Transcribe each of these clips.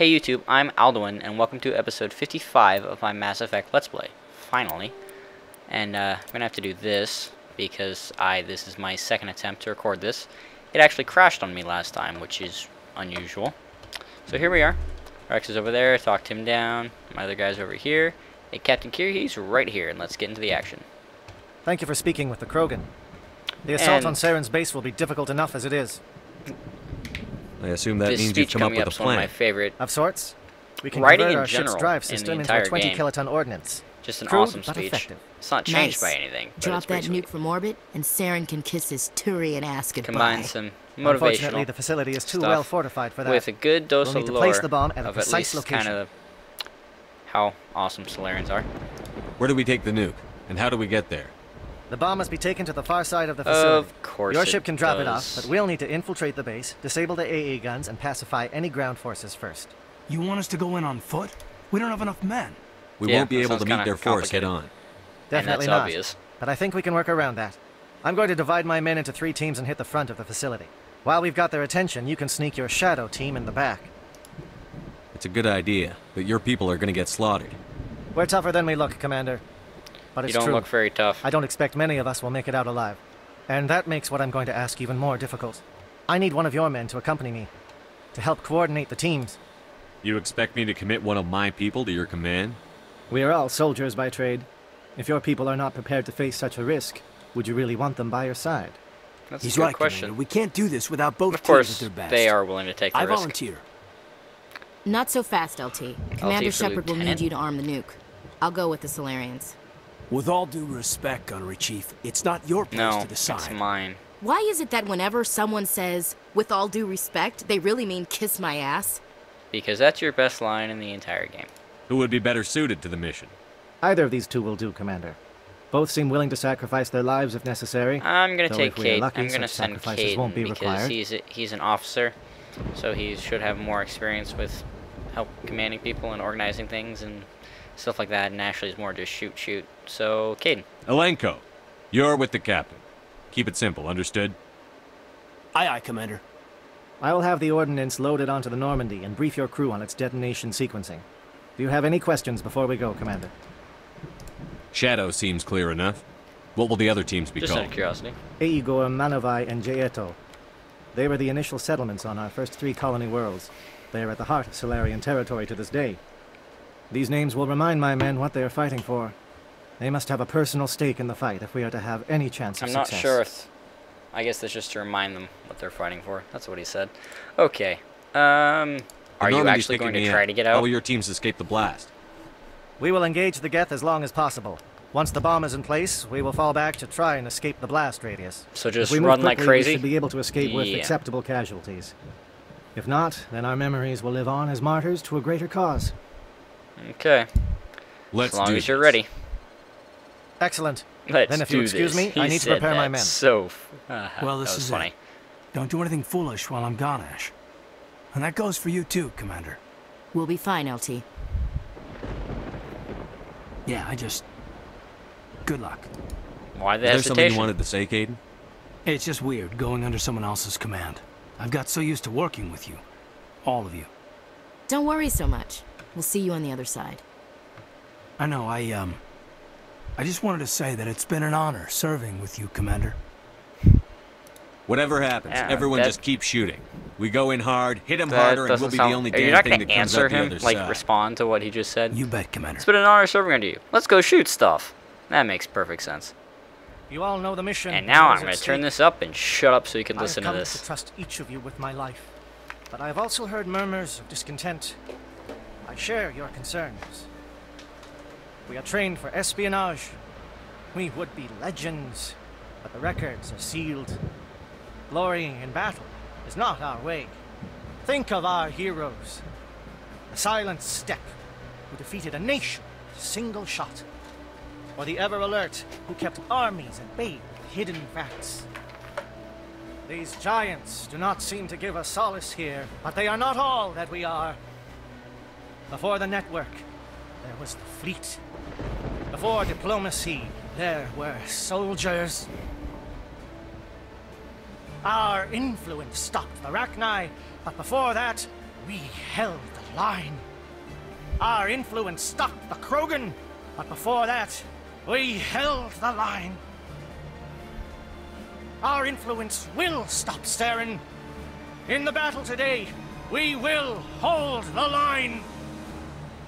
Hey YouTube, I'm Aldowyn, and welcome to episode 55 of my Mass Effect Let's Play. Finally. And I'm going to have to do this, because this is my second attempt to record this. It actually crashed on me last time, which is unusual. So here we are. Rex is over there, talked him down. My other guy's over here. Hey, Captain Kiri, he's right here, and let's get into the action. Thank you for speaking with the Krogan. The assault on Saren's base will be difficult enough as it is. I assume that means you've come up with a plan. One of my favorite of sorts. We can writing in general drive system in the entire into a 20-kiloton ordnance. Just an crude, awesome speech. Effective. It's not changed by anything. Drop that nuke from orbit, and Saren can kiss his Turian ass goodbye. Combine some motivational. Unfortunately, the facility is too well fortified for that. With a good dose of lore place the bomb at a precise location. Kind of how awesome Salarians are. Where do we take the nuke, and how do we get there? The bomb must be taken to the far side of the facility. Of course your ship can drop it off, but we'll need to infiltrate the base, disable the AA guns, and pacify any ground forces first. You want us to go in on foot? We don't have enough men. We won't be able to meet their force head on. Definitely not, obvious. But I think we can work around that. I'm going to divide my men into 3 teams and hit the front of the facility. While we've got their attention, you can sneak your shadow team in the back. It's a good idea, but your people are going to get slaughtered. We're tougher than we look, Commander. But it's true. You don't look very tough. I don't expect many of us will make it out alive. And that makes what I'm going to ask even more difficult. I need one of your men to accompany me, to help coordinate the teams. You expect me to commit one of my people to your command? We are all soldiers by trade. If your people are not prepared to face such a risk, would you really want them by your side? That's a good question. We can't do this without both teams at their best. They are willing to take the risk. I volunteer. Not so fast, LT. Commander Shepard will need you to arm the nuke. I'll go with the Salarians. With all due respect, Gunnery Chief, it's not your place to decide. No, it's mine. Why is it that whenever someone says, with all due respect, they really mean kiss my ass? Because that's your best line in the entire game. Who would be better suited to the mission? Either of these two will do, Commander. Both seem willing to sacrifice their lives if necessary. I'm going to take Kate. I'm going to send Kate because he's an officer, so he should have more experience with commanding people and organizing things and stuff like that, and Ashley's more just shoot. So, Kaidan. Elenko, you're with the captain. Keep it simple, understood? Aye, aye, Commander. I will have the ordnance loaded onto the Normandy and brief your crew on its detonation sequencing. Do you have any questions before we go, Commander? Shadow seems clear enough. What will the other teams be called? Just out of curiosity. Igor, Manavai, and Jayeto. They were the initial settlements on our first 3 colony worlds. They are at the heart of Salarian territory to this day. These names will remind my men what they are fighting for. They must have a personal stake in the fight if we are to have any chance of success. I'm not sure if... I guess that's just to remind them what they're fighting for. That's what he said. Okay. Are you actually going to try to get out? How will your teams escape the blast? We will engage the Geth as long as possible. Once the bomb is in place, we will fall back to try and escape the blast radius. So just run like crazy? We should be able to escape with acceptable casualties. If not, then our memories will live on as martyrs to a greater cause. Okay. As long as you're ready. Excellent. Then if you excuse me, I need to prepare my men. So, well, this is funny. Don't do anything foolish while I'm gone, Ash. And that goes for you too, Commander. We'll be fine, LT. Yeah, good luck. Why the hesitation? Is there something you wanted to say, Kaidan? It's just weird going under someone else's command. I've got so used to working with you. All of you. Don't worry so much. We'll see you on the other side. I know, I just wanted to say that it's been an honor serving with you, Commander. Whatever happens, everyone just keep shooting. We go in hard, hit him harder, and we'll be the only damn thing that comes out the other side. Like, respond to what he just said? You bet, Commander. It's been an honor serving under you. Let's go shoot stuff. That makes perfect sense. You all know the mission. And now I'm going to turn this up and shut up so you can listen to this. I have come to trust each of you with my life, but I have also heard murmurs of discontent. I share your concerns. We are trained for espionage. We would be legends, but the records are sealed. Glory in battle is not our way. Think of our heroes. The silent step who defeated a nation with a single shot. Or the ever alert who kept armies at bay with hidden facts. These giants do not seem to give us solace here, but they are not all that we are. Before the network, there was the fleet. Before diplomacy, there were soldiers. Our influence stopped the Rachni, but before that, we held line. Our influence stopped the Krogan, but before that, we held the line. Our influence will stop Saren. In the battle today, we will hold the line.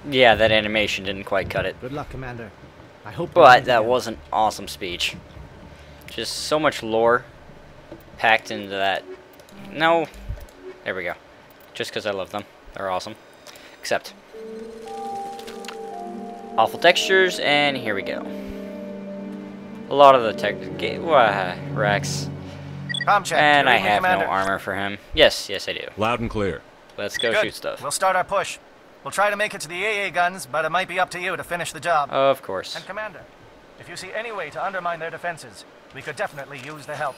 Yeah, that animation didn't quite cut it. Good luck, Commander. I hope. But that was an awesome speech. Just so much lore packed into that. No, there we go. Just because I love them, they're awesome. Except awful textures, and here we go. A lot of the Rex. And I have no armor for him. Yes, yes I do. Loud and clear. Let's go shoot stuff. We'll start our push. We'll try to make it to the AA guns, but it might be up to you to finish the job. Of course. And Commander, if you see any way to undermine their defenses, we could definitely use the help.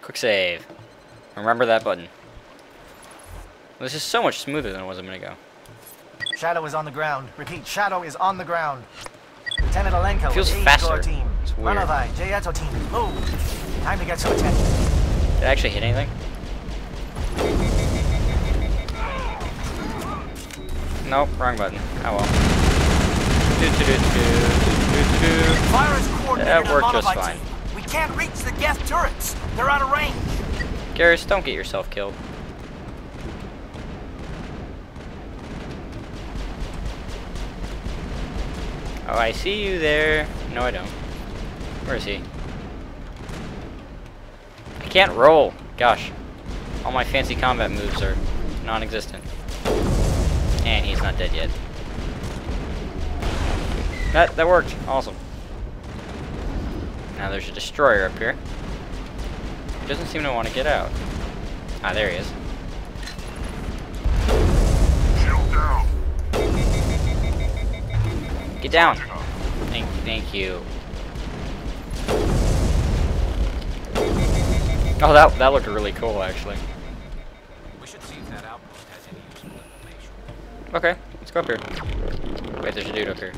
Quick save. Remember that button. This is so much smoother than it was a minute ago. Shadow is on the ground. Repeat, Shadow is on the ground. Lieutenant Elenko, feels faster. Team. It's weird. Team. Move. Time to get to attack. Did I actually hit anything? Nope, wrong button. Oh well. That worked just fine. We can't reach the Geth turrets. They're out of range. Garrus, don't get yourself killed. Oh, I see you there. No, I don't. Where is he? I can't roll. Gosh. All my fancy combat moves are non-existent. And he's not dead yet. That worked. Awesome. Now there's a destroyer up here. He doesn't seem to want to get out. Ah, there he is. Shield down. Get down. Thank you. Oh, that looked really cool, actually. Okay, let's go up here. Wait, there's a dude up here.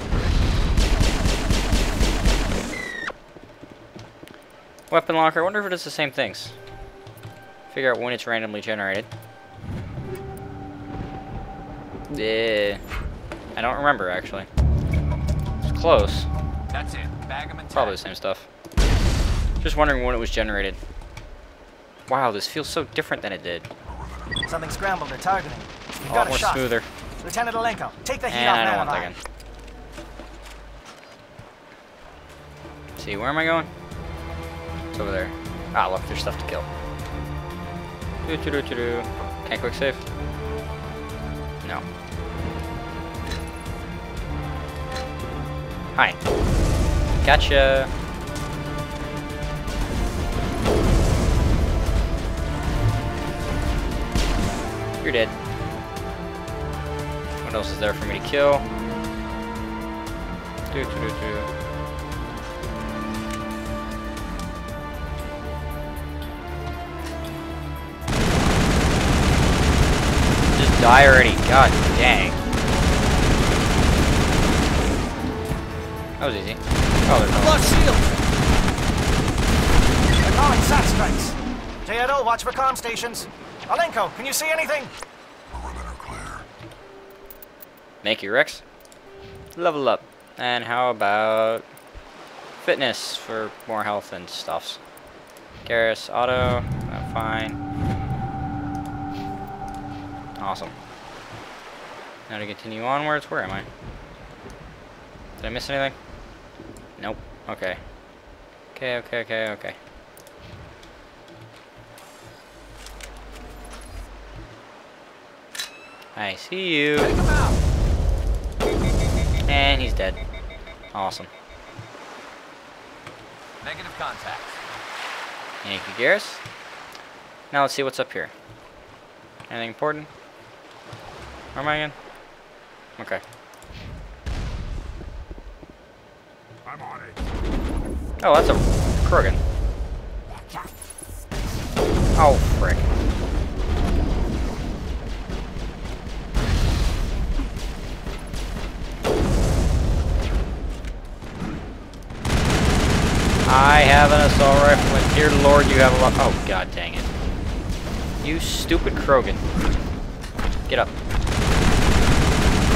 Weapon locker. I wonder if it does the same things. Figure out when it's randomly generated. Yeah, I don't remember actually. Close. That's it. Bag them and probably the same stuff. Just wondering when it was generated. Wow, this feels so different than it did. Something scrambled. They're targeting. A lot more smoother. Lieutenant Elenko, take the heat off. I don't want that gun. See, where am I going? It's over there. Ah, look, there's stuff to kill. Can I quick save? No. Hi. Gotcha. You're dead. What else is there for me to kill? Just die already. God dang. That was easy. Oh, there's no shield. They're calling sat strikes. J.L., watch for comm stations. Elenko, can you see anything? Perimeter clear. Thank you, Rex. Level up. And how about fitness for more health and stuffs? Garrus, auto. Oh, fine. Awesome. Now to continue onwards. Where am I? Did I miss anything? Nope. Okay. Okay. I see you. And he's dead. Awesome. Negative contact. Thank you, Garrus. Now let's see what's up here. Anything important? Where am I again? Okay. I'm on it. Oh, that's a Krogan. Oh, frick. I have an assault rifle, and dear lord, you have a lot. Oh, god dang it. You stupid Krogan. Get up.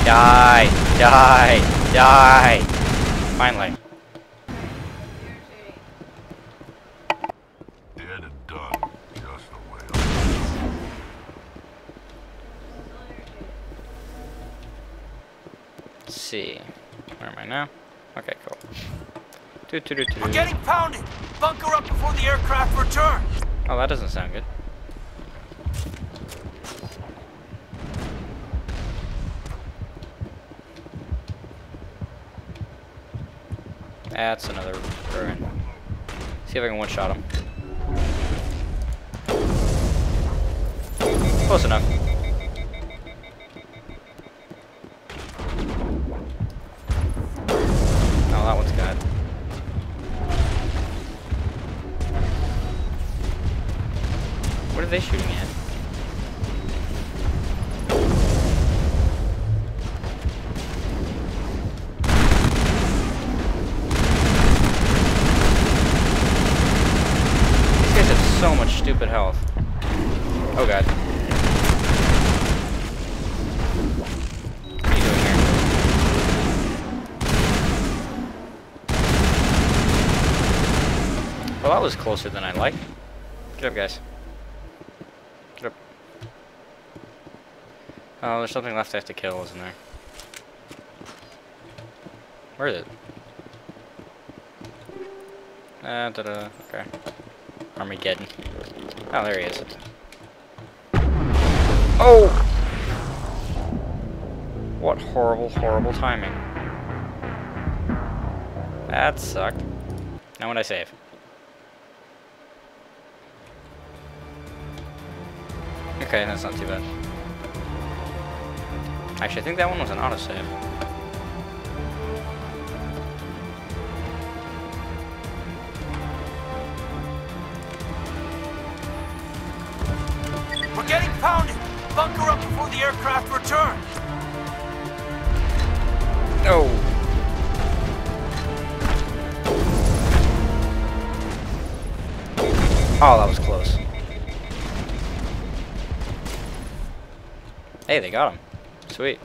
Die. Die. Die. Finally. Dead and done. Just the way I Let's see. Where am I now? Okay, cool. We're getting pounded! Bunker up before the aircraft return! Oh, that doesn't sound good. That's another ruin. See if I can one-shot him. Close enough. Oh, that one's got it. What are they shooting at? These guys have so much stupid health. Oh god. What are you doing here? Well, that was closer than I like. Get up, guys. Oh, there's something left I have to kill, isn't there? Where is it? Da-da, okay. Armageddon. Oh, there he is. Oh! What horrible, horrible timing. That sucked. Now when I save. Okay, that's not too bad. Actually, I think that one was an autosave. We're getting pounded! Bunker up before the aircraft return! No! Oh, that was close. Hey, they got him. Sweet.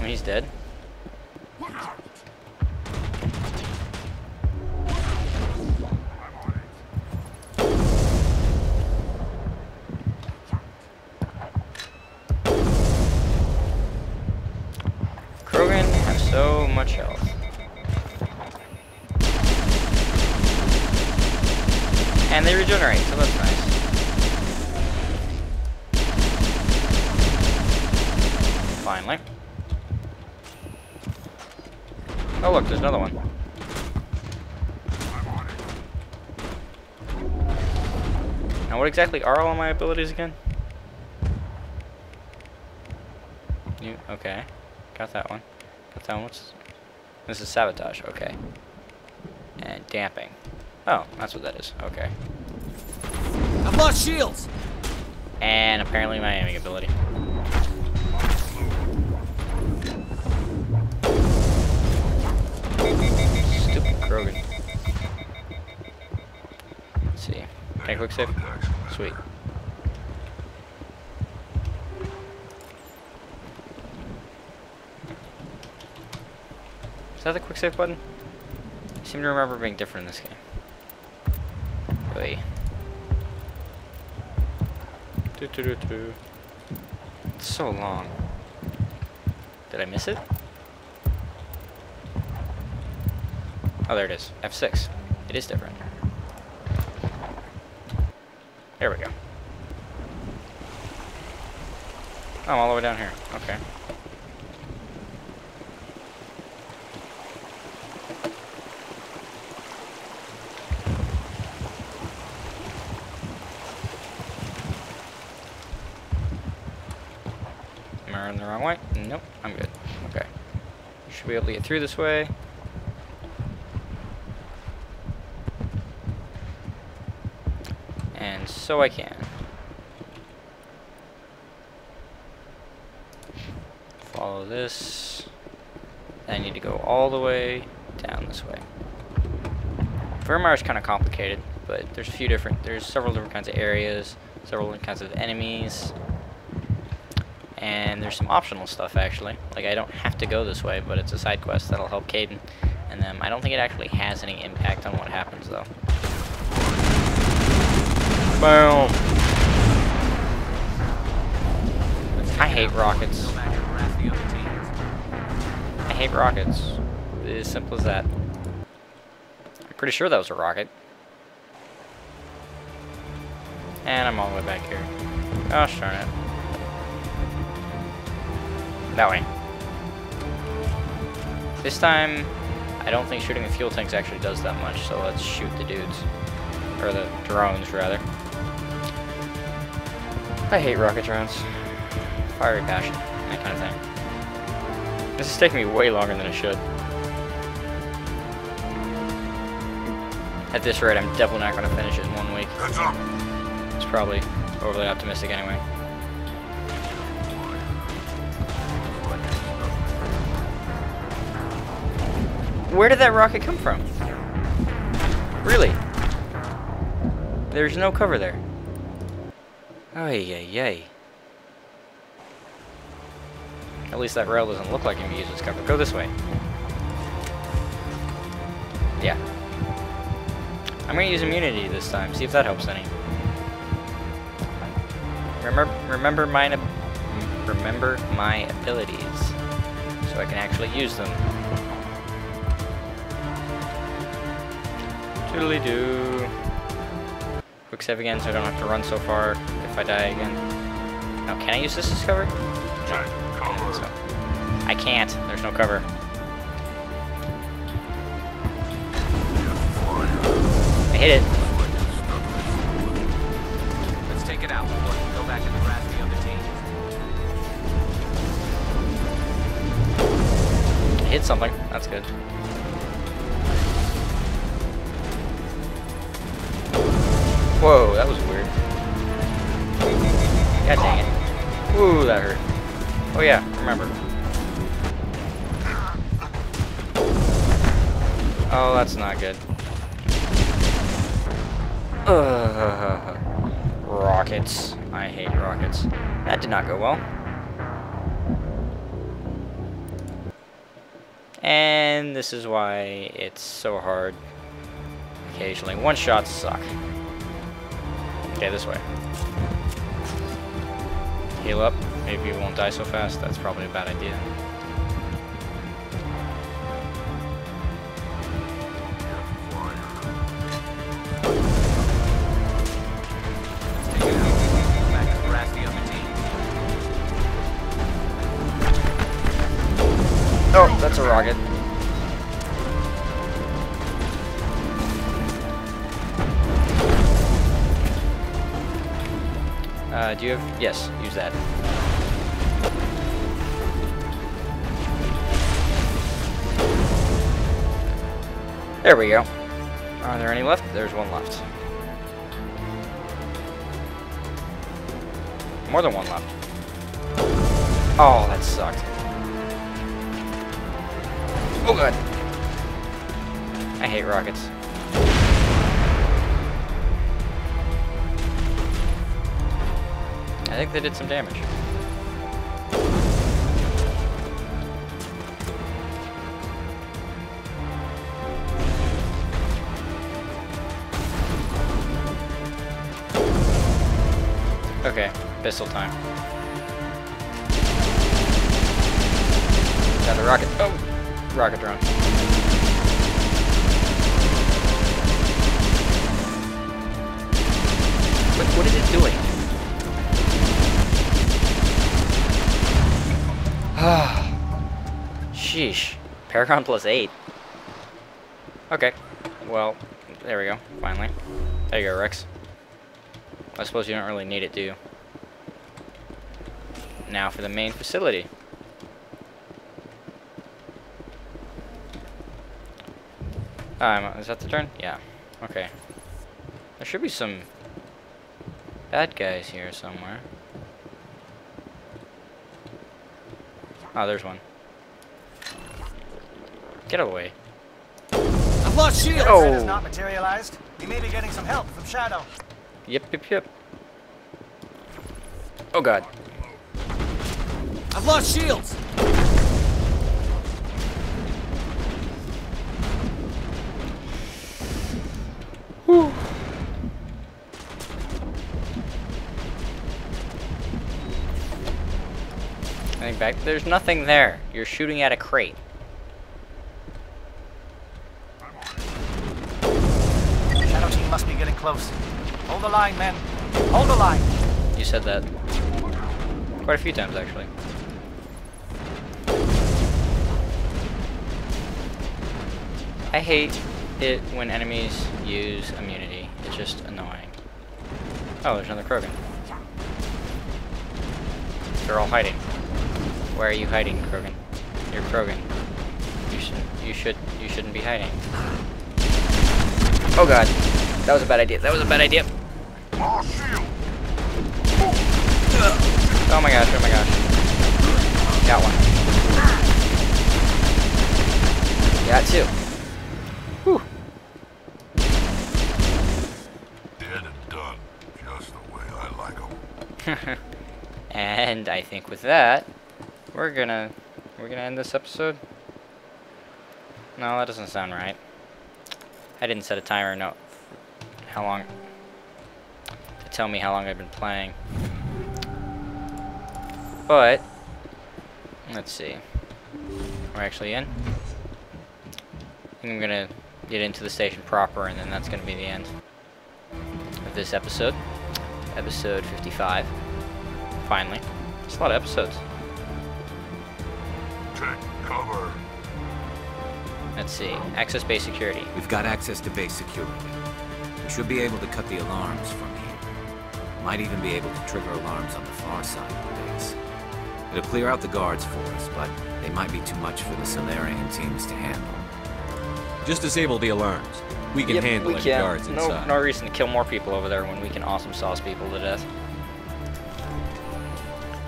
And he's dead. Krogan have so much health. And they regenerate, so that's nice. Finally. Oh look, there's another one. Now what exactly are all my abilities again? You, okay. Got that one. Got that one. What's this is sabotage, okay. And damping. Oh, that's what that is. Okay. I've lost shields! And apparently my aiming ability. Stupid Krogan. Let's see. Can I quick save? Sweet. Is that the quick save button? I seem to remember being different in this game. It's so long. Did I miss it? Oh, there it is. F6. It is different. There we go. Oh, all the way down here. Okay. In the wrong way? Nope, I'm good. Okay. Should be able to get through this way. And so I can. Follow this. I need to go all the way down this way. Vermeer's kind of complicated. but there's several different kinds of areas, several different kinds of enemies, and there's some optional stuff actually. Like, I don't have to go this way, but it's a side quest that'll help Kaidan and them. I don't think it actually has any impact on what happens though. Boom! I hate rockets. I hate rockets. It's as simple as that. I'm pretty sure that was a rocket. And I'm all the way back here. Gosh darn it. That way. This time, I don't think shooting the fuel tanks actually does that much, so let's shoot the dudes. Or the drones, rather. I hate rocket drones. Fiery passion, that kind of thing. This is taking me way longer than it should. At this rate, I'm definitely not going to finish it in 1 week. It's probably overly optimistic anyway. Where did that rocket come from? Really? There's no cover there. Ay, yay, yay. At least that rail doesn't look like it uses cover. Go this way. Yeah. I'm gonna use immunity this time, see if that helps any. Remember my abilities, so I can actually use them. Toodly doo. Quick save again, so I don't have to run so far if I die again. Now, can I use this as cover? No. So, I can't. There's no cover. I hit it. Let's take it out. Go back to the rest of the other team. I hit something. That's good. Whoa, that was weird. God dang it. Ooh, that hurt. Oh yeah, remember. Oh, that's not good. Rockets. I hate rockets. That did not go well. And this is why it's so hard occasionally. One-shots suck. Okay, this way. Heal up. Maybe it won't die so fast. That's probably a bad idea. Oh, that's a rocket. Do you have... Yes, use that. There we go. Are there any left? There's one left. More than one left. Oh, that sucked. Oh god. I hate rockets. I think they did some damage. Okay, pistol time. Got a rocket. Oh! Rocket drone. What is it doing? Sheesh. Paragon +8. Okay. Well, there we go, finally. There you go, Rex. I suppose you don't really need it, do you? Now for the main facility. Is that the turn? Yeah. Okay. There should be some bad guys here somewhere. Oh, there's one. Get away. I've lost shield. Oh. Not materialized. We may be getting some help from Shadow. Yep. Oh god. I've lost shields! Whew. Coming back. There's nothing there. You're shooting at a crate. Shadow team must be getting close. Hold the line, men. Hold the line. You said that quite a few times, actually. I hate it when enemies use immunity. It's just annoying. Oh, there's another Krogan. They're all hiding. Where are you hiding, Krogan? You're Krogan. You shouldn't be hiding. Oh god. That was a bad idea. That was a bad idea. Oh my gosh, oh my gosh. Got one. Got two. Whew. Dead and done. Just the way I like them. And I think with that, we're gonna end this episode. No, that doesn't sound right. I didn't set a timer. No, how long to tell me how long I've been playing. But let's see. We're actually in. I think I'm gonna get into the station proper, and then that's gonna be the end of this episode. Episode 55. Finally, it's a lot of episodes. Take cover. Let's see. Access base security. We've got access to base security. We should be able to cut the alarms from here. Might even be able to trigger alarms on the far side of the base. It'll clear out the guards for us, but they might be too much for the Salarian teams to handle. Just disable the alarms. We can handle the guards inside. No reason to kill more people over there when we can awesome sauce people to death.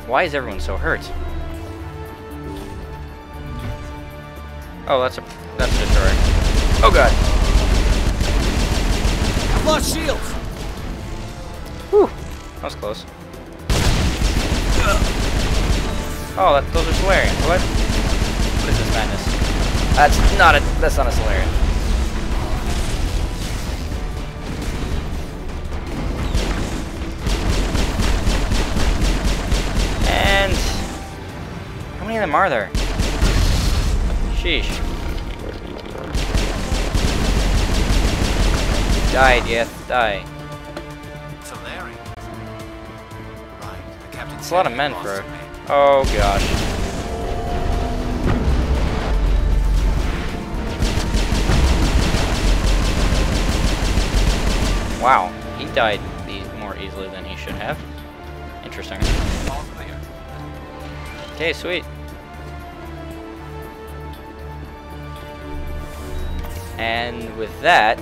Why is everyone so hurt? Oh, that's a destroyer. Oh god. I've lost shields. Whew. That was close. Oh, those are Salarian. What is this madness? That's not a Salarian. And how many of them are there? Sheesh. Died, yes, die. Salarian. Right, the captain. It's a lot of men, bro. Oh gosh. Wow, he died more easily than he should have. Interesting. Okay, sweet. And with that,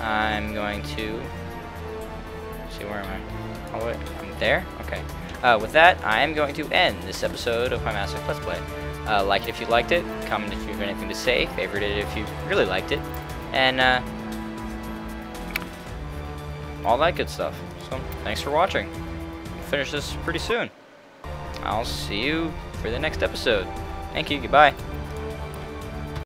I'm going to see, where am I? Oh wait, I'm there? Okay. With that, I'm going to end this episode of my Mass Effect Let's Play. Like it if you liked it, comment if you have anything to say, favorite it if you really liked it, and all that good stuff. So thanks for watching. We'll finish this pretty soon. I'll see you for the next episode. Thank you, goodbye.